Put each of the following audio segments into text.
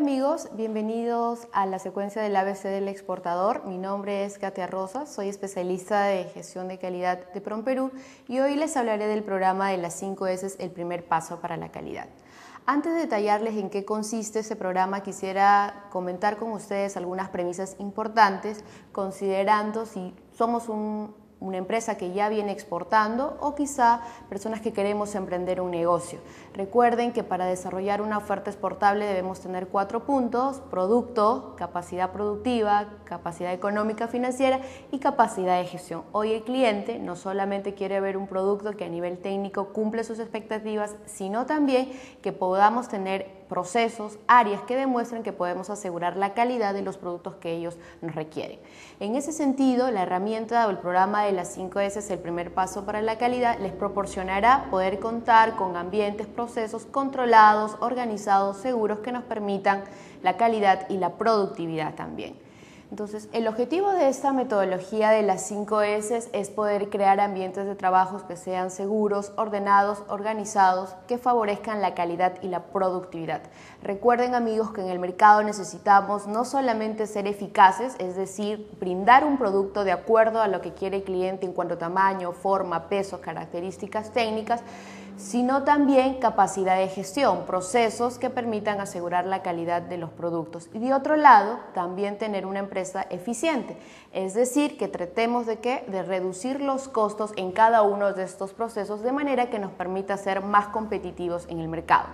Hola amigos, bienvenidos a la secuencia del ABC del exportador. Mi nombre es Katia Rosas, soy especialista de gestión de calidad de PromPerú y hoy les hablaré del programa de las 5S, el primer paso para la calidad. Antes de detallarles en qué consiste este programa, quisiera comentar con ustedes algunas premisas importantes, considerando si somos una empresa que ya viene exportando o quizá personas que queremos emprender un negocio. Recuerden que para desarrollar una oferta exportable debemos tener 4 puntos: producto, capacidad productiva, capacidad económica financiera y capacidad de gestión. Hoy el cliente no solamente quiere ver un producto que a nivel técnico cumple sus expectativas, sino también que podamos tener procesos, áreas que demuestren que podemos asegurar la calidad de los productos que ellos nos requieren. En ese sentido, la herramienta o el programa de las 5S, el primer paso para la calidad, les proporcionará poder contar con ambientes, procesos controlados, organizados, seguros que nos permitan la calidad y la productividad también. Entonces, el objetivo de esta metodología de las 5S es poder crear ambientes de trabajo que sean seguros, ordenados, organizados, que favorezcan la calidad y la productividad. Recuerden, amigos, que en el mercado necesitamos no solamente ser eficaces, es decir, brindar un producto de acuerdo a lo que quiere el cliente en cuanto a tamaño, forma, peso, características técnicas, sino también capacidad de gestión, procesos que permitan asegurar la calidad de los productos. Y de otro lado, también tener una empresa eficiente, es decir, que tratemos de reducir los costos en cada uno de estos procesos de manera que nos permita ser más competitivos en el mercado.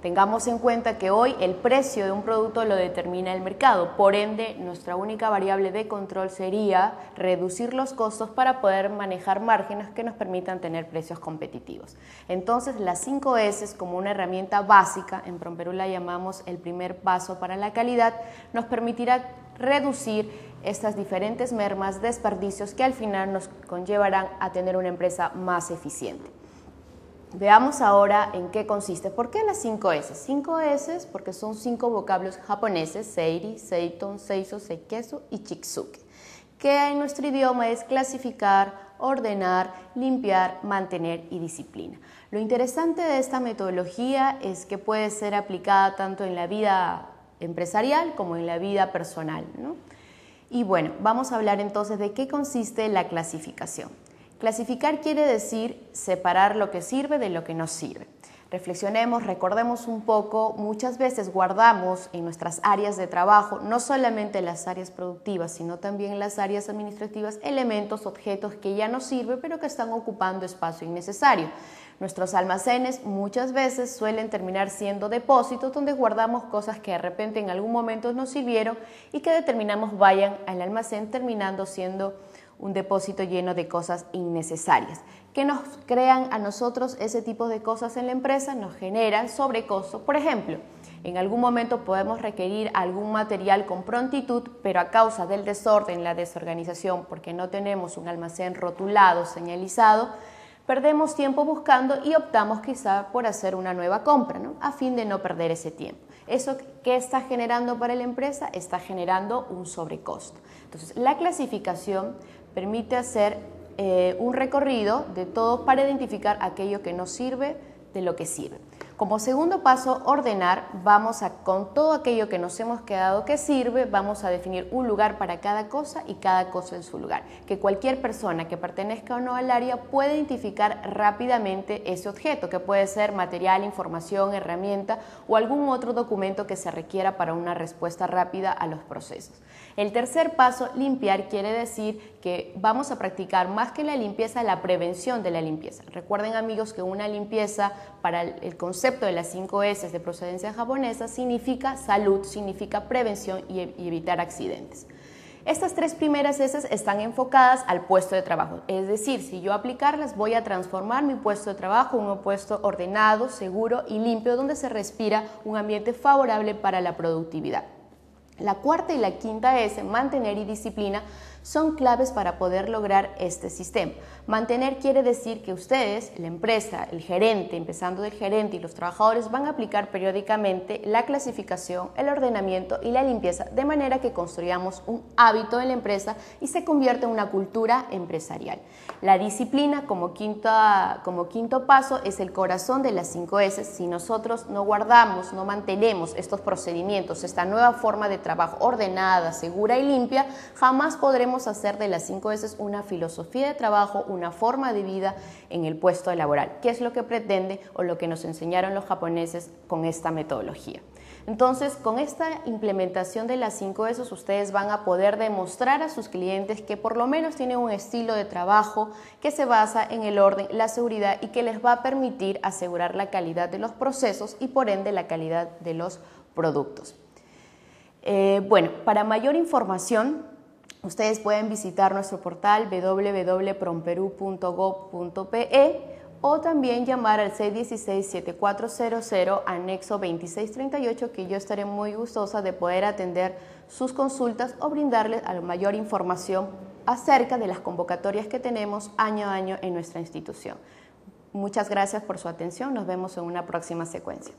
Tengamos en cuenta que hoy el precio de un producto lo determina el mercado, por ende nuestra única variable de control sería reducir los costos para poder manejar márgenes que nos permitan tener precios competitivos. Entonces, las 5S como una herramienta básica, en PromPerú la llamamos el primer paso para la calidad, nos permitirá reducir estas diferentes mermas, desperdicios que al final nos conllevarán a tener una empresa más eficiente. Veamos ahora en qué consiste. ¿Por qué las 5S? 5S porque son 5 vocablos japoneses: seiri, seiton, seiso, seiketsu y Shitsuke, que en nuestro idioma es clasificar, ordenar, limpiar, mantener y disciplina. Lo interesante de esta metodología es que puede ser aplicada tanto en la vida empresarial como en la vida personal, ¿no? Y bueno, vamos a hablar entonces de qué consiste la clasificación. Clasificar quiere decir separar lo que sirve de lo que no sirve. Reflexionemos, recordemos un poco, muchas veces guardamos en nuestras áreas de trabajo, no solamente las áreas productivas, sino también las áreas administrativas, elementos, objetos que ya no sirven, pero que están ocupando espacio innecesario. Nuestros almacenes muchas veces suelen terminar siendo depósitos donde guardamos cosas que de repente en algún momento nos sirvieron y que determinamos vayan al almacén, terminando siendo un depósito lleno de cosas innecesarias. Que nos crean a nosotros ese tipo de cosas en la empresa, nos generan sobrecosto. Por ejemplo, en algún momento podemos requerir algún material con prontitud, pero a causa del desorden, la desorganización, porque no tenemos un almacén rotulado, señalizado, perdemos tiempo buscando y optamos quizá por hacer una nueva compra, ¿no?, a fin de no perder ese tiempo. ¿Eso qué está generando para la empresa? Está generando un sobrecosto. Entonces, la clasificación permite hacer un recorrido de todo para identificar aquello que no sirve de lo que sirve. Como segundo paso, ordenar, vamos a, con todo aquello que nos hemos quedado que sirve, vamos a definir un lugar para cada cosa y cada cosa en su lugar. Que cualquier persona que pertenezca o no al área puede identificar rápidamente ese objeto, que puede ser material, información, herramienta o algún otro documento que se requiera para una respuesta rápida a los procesos. El tercer paso, limpiar, quiere decir que vamos a practicar más que la limpieza, la prevención de la limpieza. Recuerden, amigos, que una limpieza para el concepto de las 5S de procedencia japonesa significa salud, significa prevención y evitar accidentes. Estas 3 primeras S están enfocadas al puesto de trabajo, es decir, si yo aplicarlas voy a transformar mi puesto de trabajo en un puesto ordenado, seguro y limpio, donde se respira un ambiente favorable para la productividad. La cuarta y la quinta S, mantener y disciplina, son claves para poder lograr este sistema. Mantener quiere decir que ustedes, la empresa, el gerente, empezando del gerente y los trabajadores, van a aplicar periódicamente la clasificación, el ordenamiento y la limpieza, de manera que construyamos un hábito en la empresa y se convierte en una cultura empresarial. La disciplina, como quinto paso, es el corazón de las 5 S. Si nosotros no guardamos, no mantenemos estos procedimientos, esta nueva forma de trabajo ordenada, segura y limpia, jamás podremos hacer de las 5 S una filosofía de trabajo, una forma de vida en el puesto laboral, que es lo que pretende o lo que nos enseñaron los japoneses con esta metodología. Entonces, con esta implementación de las 5 S, ustedes van a poder demostrar a sus clientes que por lo menos tienen un estilo de trabajo que se basa en el orden, la seguridad y que les va a permitir asegurar la calidad de los procesos y por ende la calidad de los productos. Bueno, para mayor información, ustedes pueden visitar nuestro portal www.promperú.gov.pe o también llamar al 616-7400 anexo 2638, que yo estaré muy gustosa de poder atender sus consultas o brindarles a la mayor información acerca de las convocatorias que tenemos año a año en nuestra institución. Muchas gracias por su atención. Nos vemos en una próxima secuencia.